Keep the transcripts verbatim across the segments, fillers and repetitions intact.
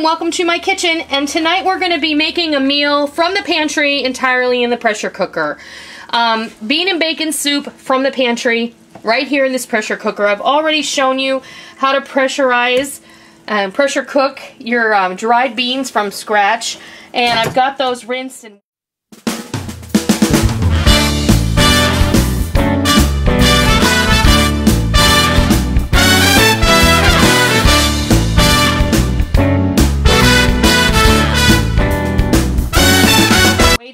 and welcome to my kitchen, and tonight we're going to be making a meal from the pantry entirely in the pressure cooker. Um, bean and bacon soup from the pantry right here in this pressure cooker. I've already shown you how to pressurize and pressure cook your um, dried beans from scratch, and I've got those rinsed and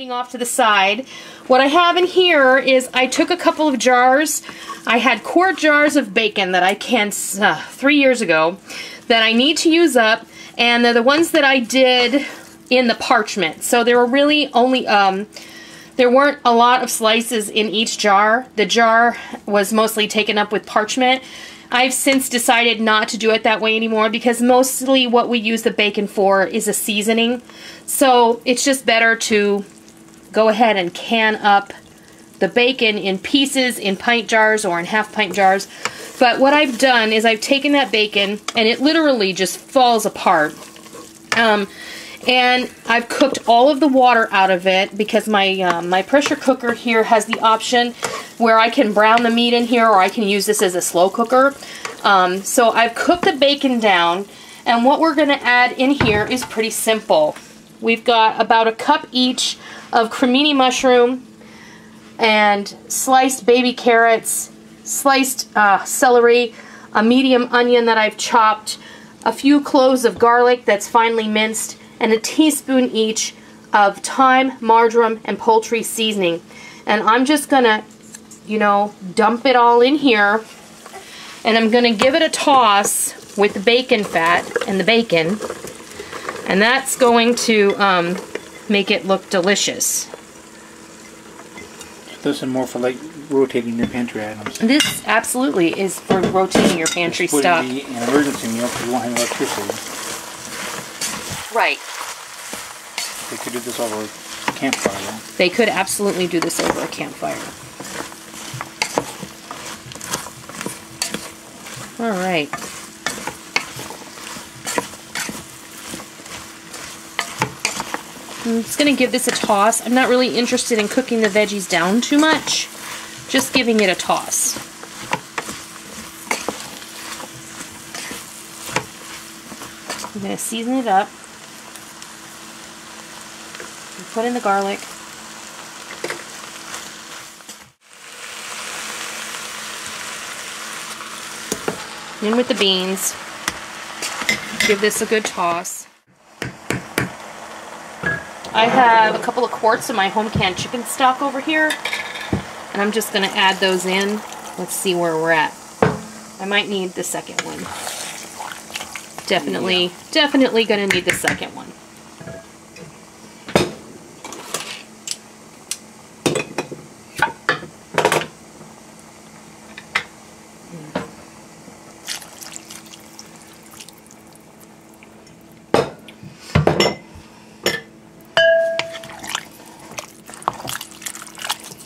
off to the side. What I have in here is I took a couple of jars. I had quart jars of bacon that I canned uh, three years ago that I need to use up, and they're the ones that I did in the parchment. So there were really only, um, there weren't a lot of slices in each jar. The jar was mostly taken up with parchment. I've since decided not to do it that way anymore because mostly what we use the bacon for is a seasoning. So it's just better to go ahead and can up the bacon in pieces in pint jars or in half pint jars. But what I've done is I've taken that bacon and it literally just falls apart. Um, and I've cooked all of the water out of it because my, um, my pressure cooker here has the option where I can brown the meat in here, or I can use this as a slow cooker. Um, so I've cooked the bacon down, and what we're going to add in here is pretty simple. We've got about a cup each of cremini mushroom and sliced baby carrots, sliced uh, celery, a medium onion that I've chopped, a few cloves of garlic that's finely minced, and a teaspoon each of thyme, marjoram, and poultry seasoning. And I'm just going to, you know, dump it all in here, and I'm going to give it a toss with the bacon fat and the bacon. And that's going to um, make it look delicious. Those are more for like rotating your pantry items. This absolutely is for rotating your pantry stuff. This would be an emergency meal because you won't have electricity. Right. They could do this over a campfire, though. They could absolutely do this over a campfire. All right. I'm just going to give this a toss. I'm not really interested in cooking the veggies down too much. Just giving it a toss. I'm going to season it up. Put in the garlic. In with the beans. Give this a good toss. I have a couple of quarts of my home canned chicken stock over here, and I'm just going to add those in. Let's see where we're at. I might need the second one. Definitely, yeah. Definitely going to need the second one.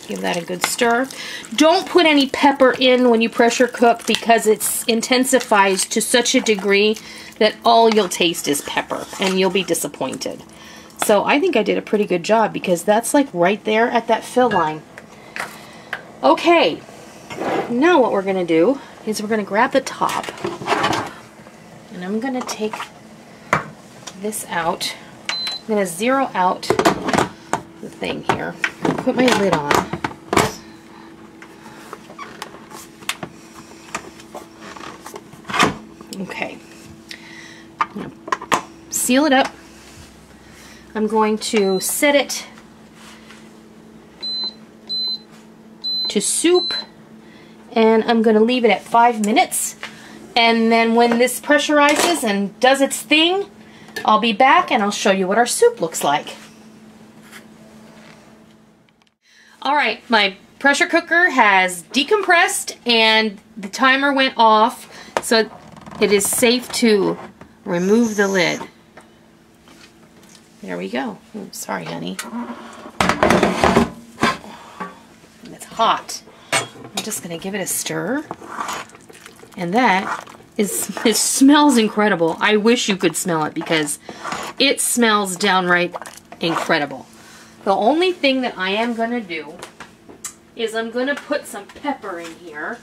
Give that a good stir. Don't put any pepper in when you pressure cook because it intensifies to such a degree that all you'll taste is pepper and you'll be disappointed. So I think I did a pretty good job because that's like right there at that fill line. Okay, now what we're going to do is we're going to grab the top, and I'm going to take this out. I'm going to zero out the thing here. Put my lid on. Okay. I'm going to seal it up. I'm going to set it to soup, and I'm going to leave it at five minutes. And then when this pressurizes and does its thing, I'll be back and I'll show you what our soup looks like. Alright, my pressure cooker has decompressed and the timer went off, so it is safe to remove the lid. There we go. Oh, sorry, honey. It's hot. I'm just going to give it a stir, and that is, it smells incredible. I wish you could smell it because it smells downright incredible. The only thing that I am going to do is I'm going to put some pepper in here.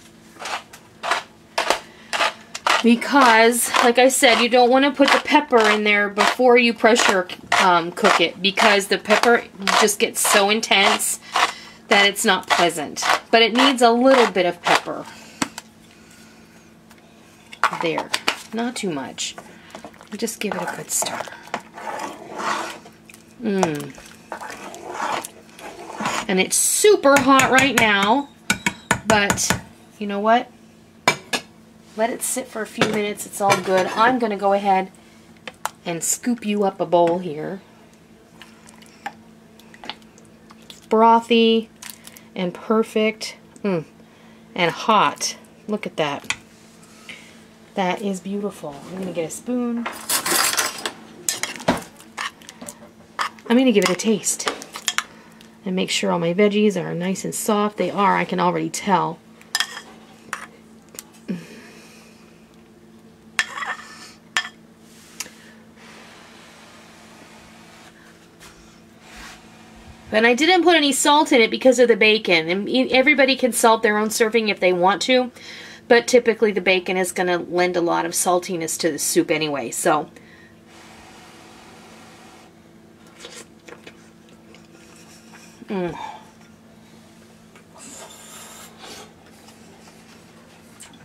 Because, like I said, you don't want to put the pepper in there before you pressure um, cook it, because the pepper just gets so intense that it's not pleasant. But it needs a little bit of pepper. There. Not too much. Just give it a good stir. Mmm. And it's super hot right now, but you know what? Let it sit for a few minutes. It's all good. I'm going to go ahead and scoop you up a bowl here. Brothy and perfect mm. and hot. Look at that. That is beautiful. I'm going to get a spoon. I'm going to give it a taste and make sure all my veggies are nice and soft. They are. I can already tell. And I didn't put any salt in it because of the bacon. And everybody can salt their own serving if they want to, but typically the bacon is going to lend a lot of saltiness to the soup anyway. So, mm.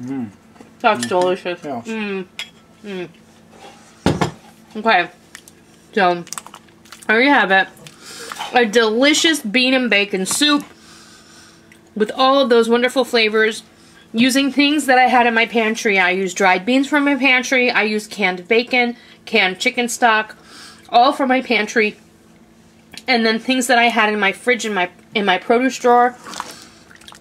Mm. That's mm. delicious. Yes. Mm. Mm. Okay, so there you have it. A delicious bean and bacon soup with all of those wonderful flavors using things that I had in my pantry. I used dried beans from my pantry. I used canned bacon, canned chicken stock, all from my pantry. And then things that I had in my fridge in my in my produce drawer.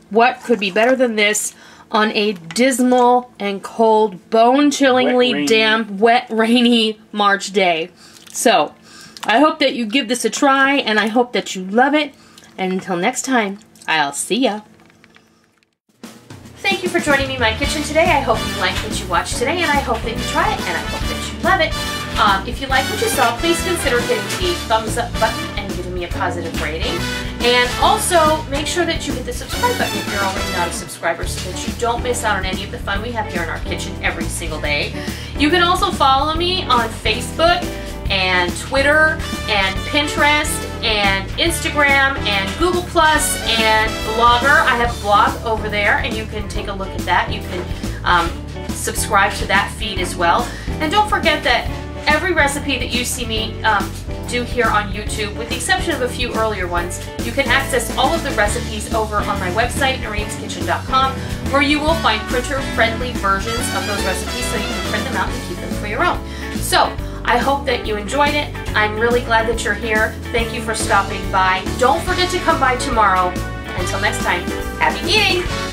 What could be better than this on a dismal and cold, bone-chillingly wet, damp, wet, rainy March day? So, I hope that you give this a try, and I hope that you love it. And until next time, I'll see ya. Thank you for joining me in my kitchen today. I hope you liked what you watched today, and I hope that you try it, and I hope that you love it. Um, if you like what you saw, please consider hitting the thumbs up button and giving me a positive rating. And also, make sure that you hit the subscribe button if you're already not a subscriber so that you don't miss out on any of the fun we have here in our kitchen every single day. You can also follow me on Facebook and Twitter and Pinterest and Instagram and Google plus and Blogger. I have a blog over there and you can take a look at that. You can um, subscribe to that feed as well. And don't forget that every recipe that you see me um, do here on YouTube, with the exception of a few earlier ones, you can access all of the recipes over on my website, noreen's kitchen dot com, where you will find printer-friendly versions of those recipes so you can print them out and keep them for your own. So, I hope that you enjoyed it. I'm really glad that you're here. Thank you for stopping by. Don't forget to come by tomorrow. Until next time, happy eating!